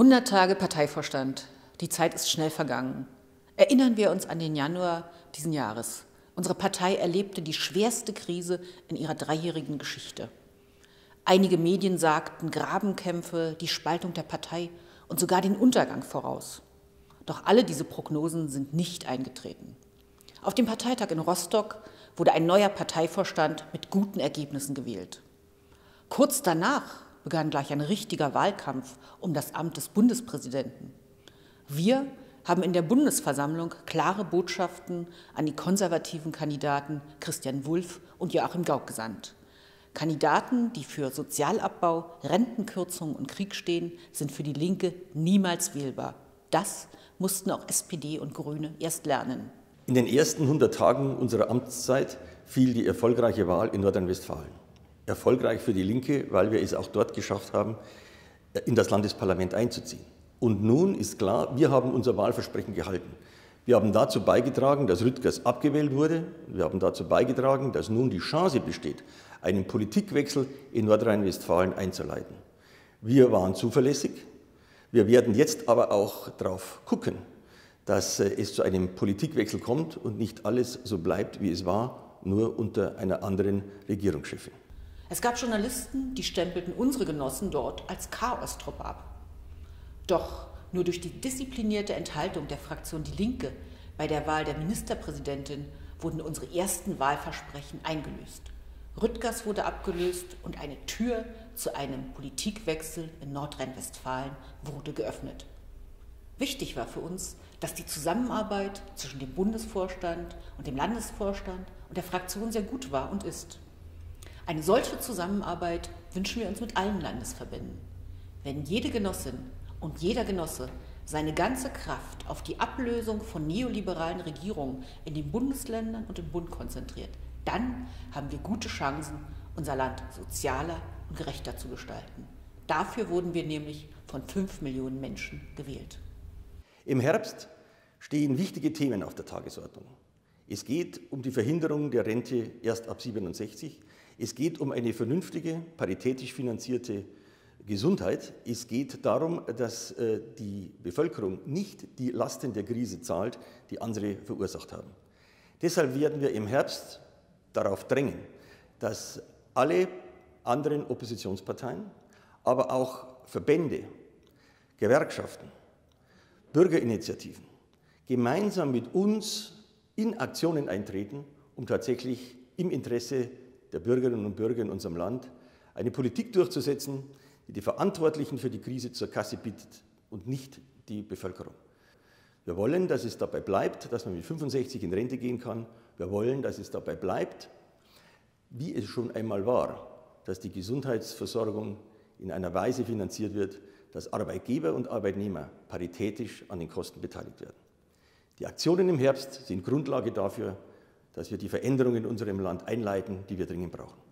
100 Tage Parteivorstand. Die Zeit ist schnell vergangen. Erinnern wir uns an den Januar diesen Jahres. Unsere Partei erlebte die schwerste Krise in ihrer dreijährigen Geschichte. Einige Medien sagten Grabenkämpfe, die Spaltung der Partei und sogar den Untergang voraus. Doch alle diese Prognosen sind nicht eingetreten. Auf dem Parteitag in Rostock wurde ein neuer Parteivorstand mit guten Ergebnissen gewählt. Kurz danach begann gleich ein richtiger Wahlkampf um das Amt des Bundespräsidenten. Wir haben in der Bundesversammlung klare Botschaften an die konservativen Kandidaten Christian Wulff und Joachim Gauck gesandt. Kandidaten, die für Sozialabbau, Rentenkürzungen und Krieg stehen, sind für die Linke niemals wählbar. Das mussten auch SPD und Grüne erst lernen. In den ersten 100 Tagen unserer Amtszeit fiel die erfolgreiche Wahl in Nordrhein-Westfalen. Erfolgreich für die Linke, weil wir es auch dort geschafft haben, in das Landesparlament einzuziehen. Und nun ist klar, wir haben unser Wahlversprechen gehalten. Wir haben dazu beigetragen, dass Rüttgers abgewählt wurde. Wir haben dazu beigetragen, dass nun die Chance besteht, einen Politikwechsel in Nordrhein-Westfalen einzuleiten. Wir waren zuverlässig. Wir werden jetzt aber auch darauf gucken, dass es zu einem Politikwechsel kommt und nicht alles so bleibt, wie es war, nur unter einer anderen Regierungschefin. Es gab Journalisten, die stempelten unsere Genossen dort als Chaostruppe ab. Doch nur durch die disziplinierte Enthaltung der Fraktion Die Linke bei der Wahl der Ministerpräsidentin wurden unsere ersten Wahlversprechen eingelöst. Rüttgers wurde abgelöst und eine Tür zu einem Politikwechsel in Nordrhein-Westfalen wurde geöffnet. Wichtig war für uns, dass die Zusammenarbeit zwischen dem Bundesvorstand und dem Landesvorstand und der Fraktion sehr gut war und ist. Eine solche Zusammenarbeit wünschen wir uns mit allen Landesverbänden. Wenn jede Genossin und jeder Genosse seine ganze Kraft auf die Ablösung von neoliberalen Regierungen in den Bundesländern und im Bund konzentriert, dann haben wir gute Chancen, unser Land sozialer und gerechter zu gestalten. Dafür wurden wir nämlich von 5 Millionen Menschen gewählt. Im Herbst stehen wichtige Themen auf der Tagesordnung. Es geht um die Verhinderung der Rente erst ab 67. Es geht um eine vernünftige, paritätisch finanzierte Gesundheit. Es geht darum, dass die Bevölkerung nicht die Lasten der Krise zahlt, die andere verursacht haben. Deshalb werden wir im Herbst darauf drängen, dass alle anderen Oppositionsparteien, aber auch Verbände, Gewerkschaften, Bürgerinitiativen gemeinsam mit uns in Aktionen eintreten, um tatsächlich im Interesse der Bürgerinnen und Bürger in unserem Land eine Politik durchzusetzen, die die Verantwortlichen für die Krise zur Kasse bittet und nicht die Bevölkerung. Wir wollen, dass es dabei bleibt, dass man mit 65 in Rente gehen kann. Wir wollen, dass es dabei bleibt, wie es schon einmal war, dass die Gesundheitsversorgung in einer Weise finanziert wird, dass Arbeitgeber und Arbeitnehmer paritätisch an den Kosten beteiligt werden. Die Aktionen im Herbst sind Grundlage dafür, dass wir die Veränderungen in unserem Land einleiten, die wir dringend brauchen.